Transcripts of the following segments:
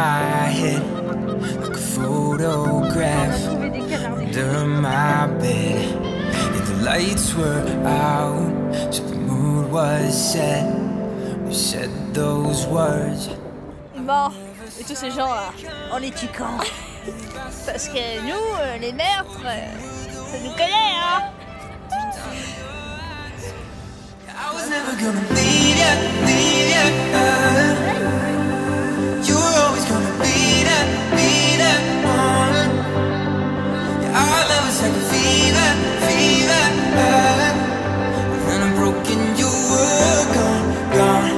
my head, like a photograph under my bed. And the lights were out, so the mood was set. We said those words. Bon, et tous ces gens là, on les tue quand? Parce que nous, les meurtres, ça nous connaît, hein? I was never gonna leave ya, leave ya. You were always gonna be that one. Yeah, our love was like a fever, fever. But then I'm broken, you were gone, gone,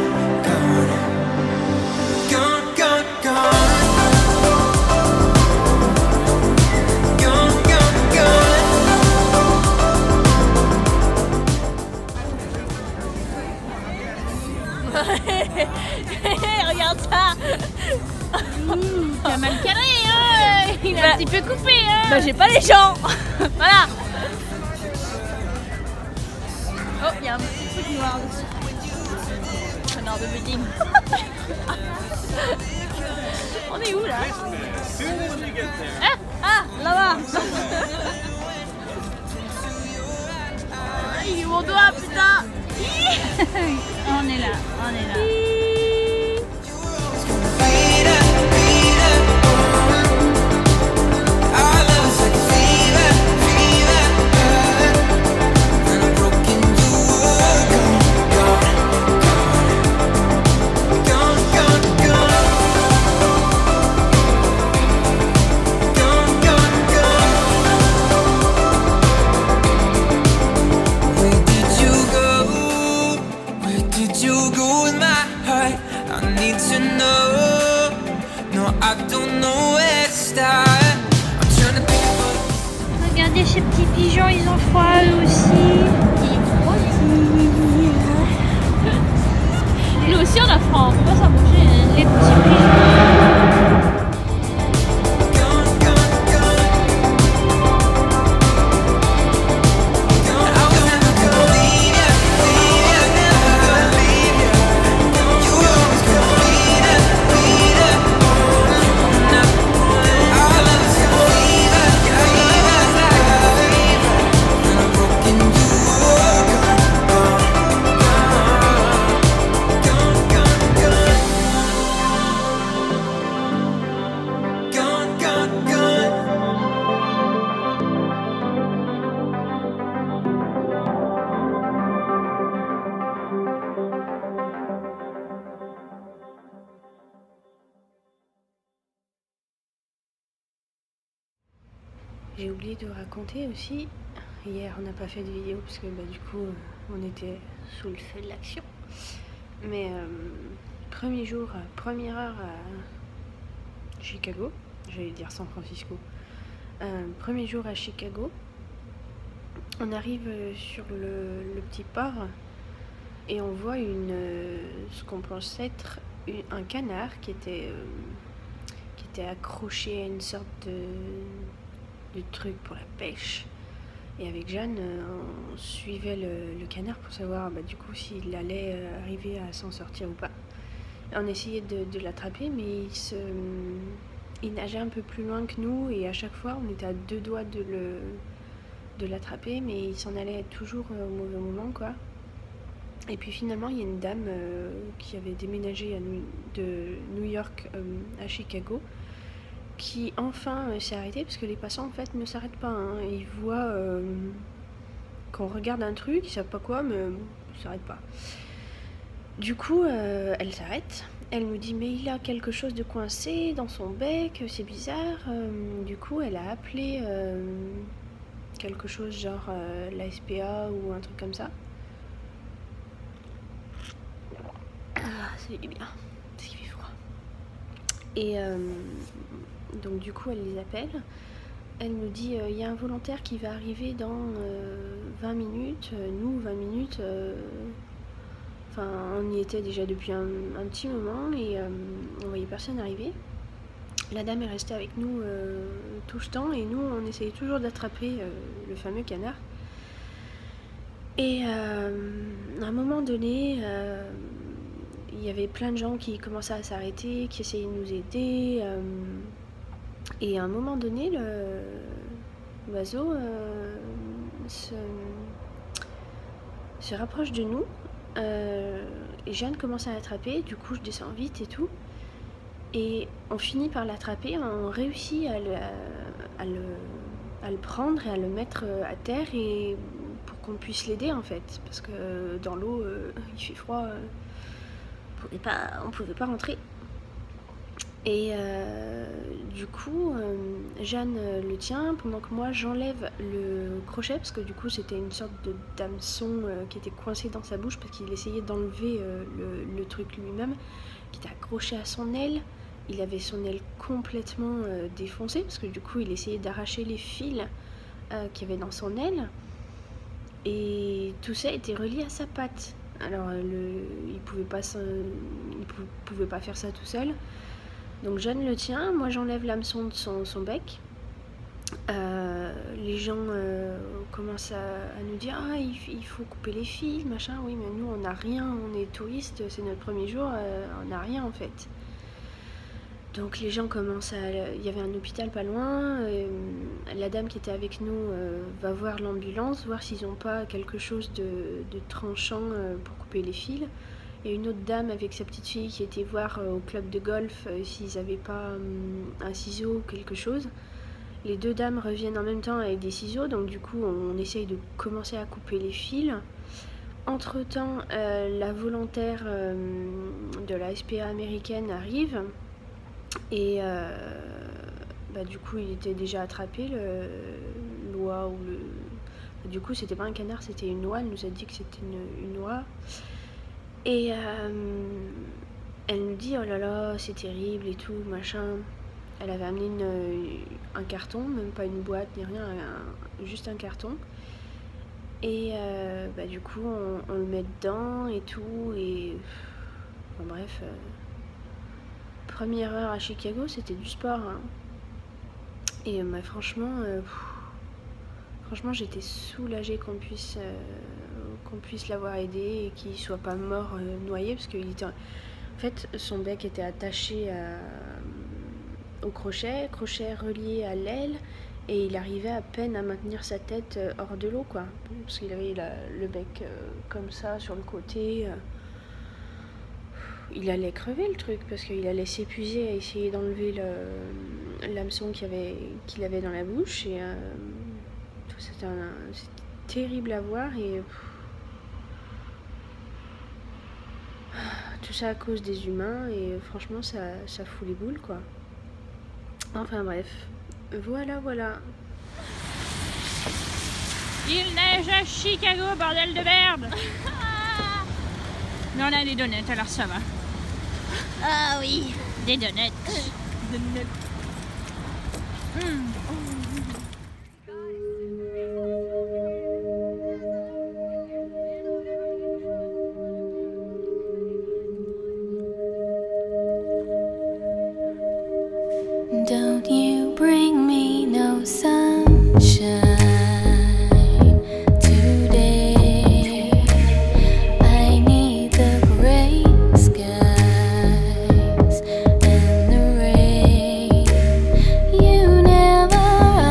gone, gone, gone, gone. Regarde ça. T'as mal carré, hein. Il a un petit peu coupé, hein. Bah j'ai pas les gens. Voilà. Oh, il y a un petit truc noir dessus. Un noir de building. On est où là? Ah, ah, là-bas. Il est mon doigt, putain. On est là, on est là. Regardez ces petits pigeons, ils ont froid eux aussi. Nous aussi on a froid, on ne peut pas s'en manger les petits pigeons. J'ai oublié de raconter aussi, hier on n'a pas fait de vidéo parce que bah, du coup on était sous le feu de l'action. Mais premier jour, première heure à Chicago, j'allais dire San Francisco. Premier jour à Chicago, on arrive sur le petit port et on voit une, ce qu'on pense être un canard qui était accroché à une sorte de truc pour la pêche, et avec Jeanne on suivait le canard pour savoir bah, du coup s'il allait arriver à s'en sortir ou pas. On essayait de l'attraper, mais il nageait un peu plus loin que nous et à chaque fois on était à deux doigts de l'attraper, mais il s'en allait toujours au mauvais moment quoi. Et puis finalement il y a une dame qui avait déménagé de New York à Chicago qui enfin s'est arrêté, parce que les passants en fait ne s'arrêtent pas, hein. Ils voient qu'on regarde un truc, ils savent pas quoi, mais ils s'arrêtent pas. Du coup elle s'arrête, elle nous dit mais il a quelque chose de coincé dans son bec, c'est bizarre. Du coup elle a appelé quelque chose genre la SPA ou un truc comme ça. Ah, ça fait du bien, parce qu'il fait froid. Et donc du coup elle les appelle, elle nous dit il y a un volontaire qui va arriver dans 20 minutes, nous 20 minutes, enfin on y était déjà depuis un petit moment et on voyait personne arriver. La dame est restée avec nous tout ce temps et nous on essayait toujours d'attraper le fameux canard. Et à un moment donné il y avait plein de gens qui commençaient à s'arrêter, qui essayaient de nous aider. Et à un moment donné, l'oiseau se rapproche de nous. Et Jeanne commence à l'attraper, du coup je descends vite et tout. Et on finit par l'attraper, on réussit à le prendre et à le mettre à terre et pour qu'on puisse l'aider en fait. Parce que dans l'eau, il fait froid, on ne pouvait pas rentrer. Et du coup, Jeanne le tient pendant que moi j'enlève le crochet parce que du coup c'était une sorte de hameçon qui était coincé dans sa bouche parce qu'il essayait d'enlever le truc lui-même qui était accroché à son aile. Il avait son aile complètement défoncée parce que du coup il essayait d'arracher les fils qu'il y avait dans son aile et tout ça était relié à sa patte. Alors il pouvait pas faire ça tout seul. Donc Jeanne le tient, moi j'enlève l'hameçon de son bec. Les gens commencent à nous dire « Ah, il faut couper les fils, machin. » Oui, mais nous, on n'a rien, on est touristes, c'est notre premier jour, on n'a rien en fait. Donc les gens commencent à... Il y avait un hôpital pas loin, la dame qui était avec nous va voir l'ambulance, voir s'ils n'ont pas quelque chose de tranchant pour couper les fils. Et une autre dame avec sa petite fille qui était voir au club de golf s'ils n'avaient pas un ciseau ou quelque chose. Les deux dames reviennent en même temps avec des ciseaux, donc du coup on essaye de commencer à couper les fils. Entre temps, la volontaire de la SPA américaine arrive et du coup il était déjà attrapé, l'oie ou le... Du coup c'était pas un canard, c'était une oie, elle nous a dit que c'était une oie. Et elle nous dit « Oh là là, c'est terrible et tout, machin ». Elle avait amené un carton, même pas une boîte ni rien, juste un carton. Et du coup, on le met dedans et tout. Et enfin, bref, première heure à Chicago, c'était du sport. Hein. Et franchement, j'étais soulagée qu'on puisse... qu'on puisse l'avoir aidé et qu'il soit pas mort noyé parce qu'il était en fait son bec était attaché au crochet relié à l'aile et il arrivait à peine à maintenir sa tête hors de l'eau quoi parce qu'il avait le bec comme ça sur le côté. Il allait crever le truc parce qu'il allait s'épuiser à essayer d'enlever l'hameçon qu'il avait dans la bouche et c'était terrible à voir et tout ça à cause des humains et franchement ça fout les boules quoi. Enfin bref, voilà. Il neige à Chicago, bordel de merde. Mais on a des donuts alors ça va. Ah oui, des donuts. Don't you bring me no sunshine. Sky and the rain. You never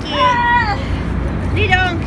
Thank you. Ah. Dis donc.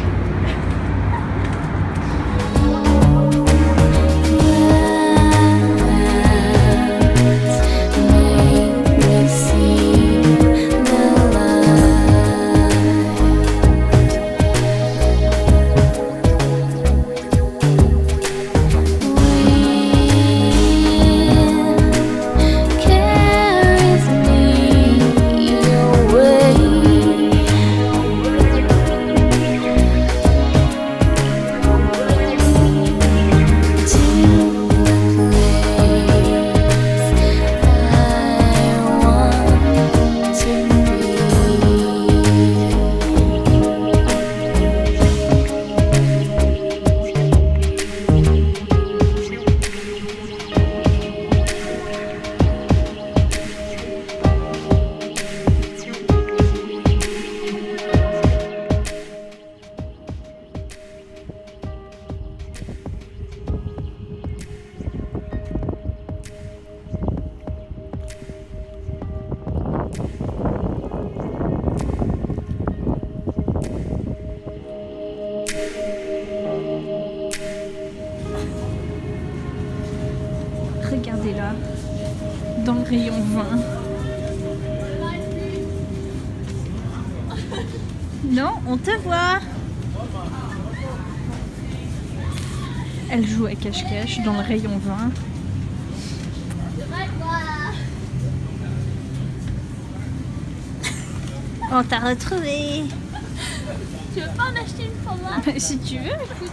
Regardez-la, dans le rayon vin. Non, on te voit. Elle joue à cache-cache dans le rayon vin. On t'a retrouvé. Tu veux pas en acheter une pour moi? Bah, si tu veux, écoute.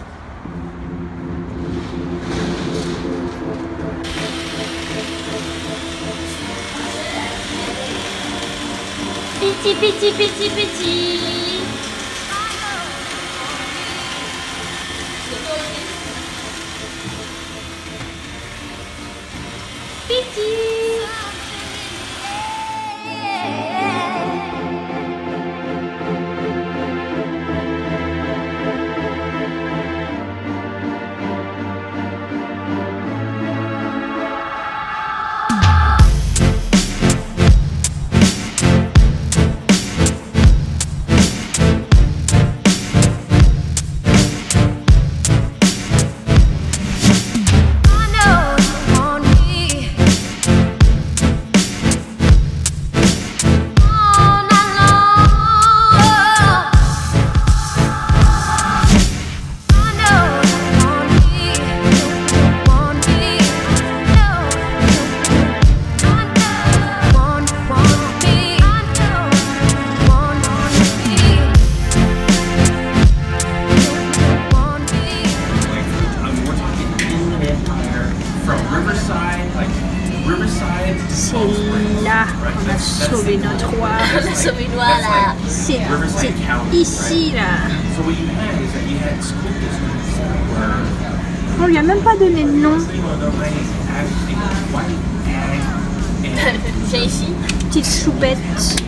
Petit, petit, petit, petit. Petit. Sauver notre roi, sauver le roi là, c'est ici là. On lui a même pas donné de nom. Tiens ici, petite choupette.